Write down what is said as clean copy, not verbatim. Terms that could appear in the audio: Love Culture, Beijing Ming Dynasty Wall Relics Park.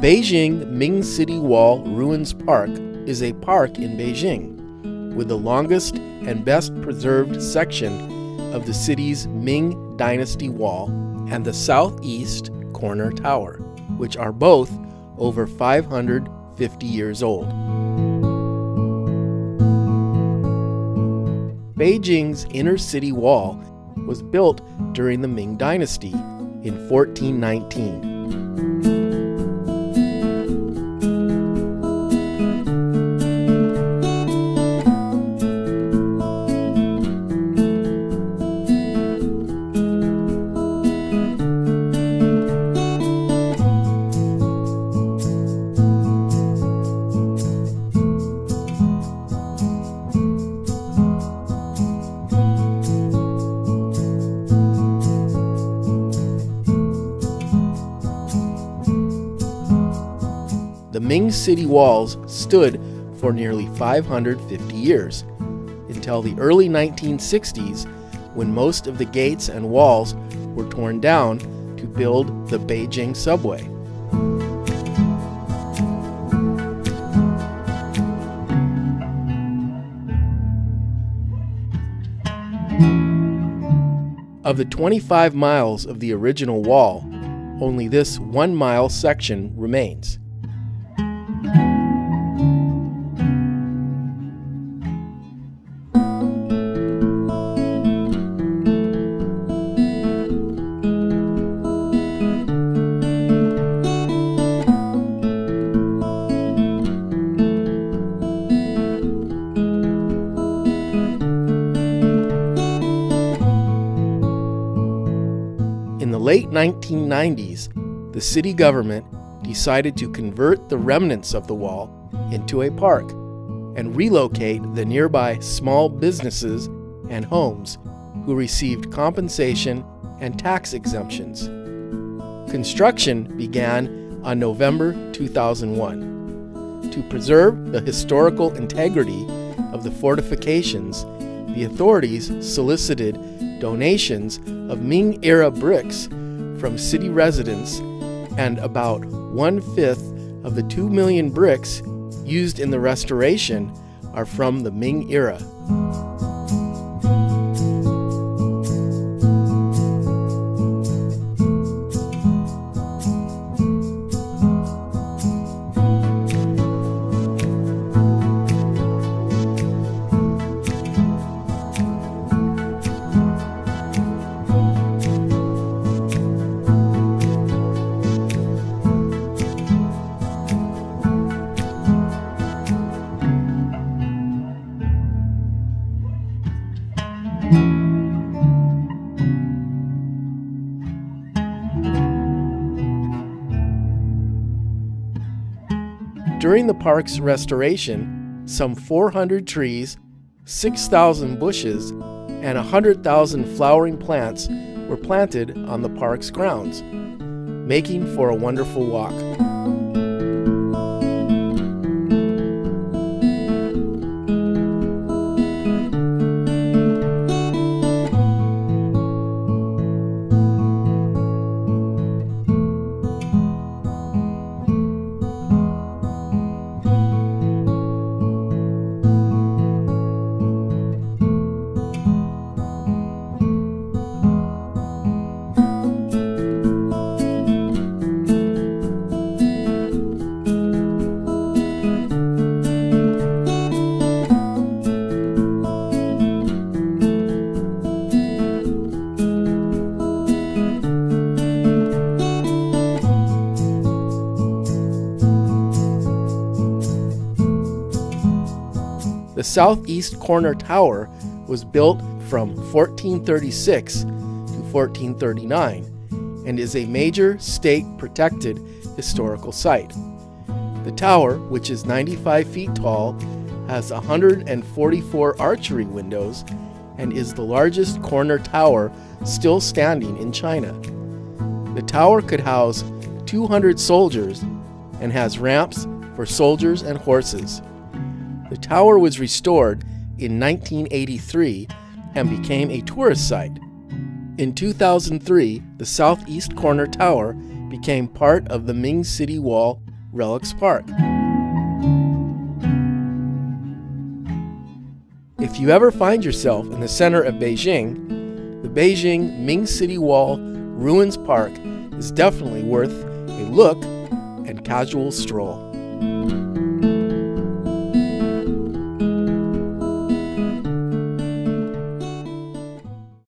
Beijing Ming City Wall Ruins Park is a park in Beijing with the longest and best preserved section of the city's Ming Dynasty Wall and the southeast corner tower, which are both over 550 years old. Beijing's inner city wall was built during the Ming Dynasty in 1419. The Ming city walls stood for nearly 550 years, until the early 1960s when most of the gates and walls were torn down to build the Beijing subway. Of the 25 miles of the original wall, only this 1-mile section remains. In the late 1990s, the city government decided to convert the remnants of the wall into a park and relocate the nearby small businesses and homes who received compensation and tax exemptions. Construction began on November 2001. To preserve the historical integrity of the fortifications, the authorities solicited donations of Ming-era bricks from city residents, and about 1/5 of the 2 million bricks used in the restoration are from the Ming era. During the park's restoration, some 400 trees, 6,000 bushes, and 100,000 flowering plants were planted on the park's grounds, making for a wonderful walk. The southeast corner tower was built from 1436 to 1439 and is a major state-protected historical site. The tower, which is 95 feet tall, has 144 archery windows and is the largest corner tower still standing in China. The tower could house 200 soldiers and has ramps for soldiers and horses. The tower was restored in 1983 and became a tourist site. In 2003, the southeast corner tower became part of the Ming City Wall Relics Park. If you ever find yourself in the center of Beijing, the Beijing Ming City Wall Ruins Park is definitely worth a look and casual stroll.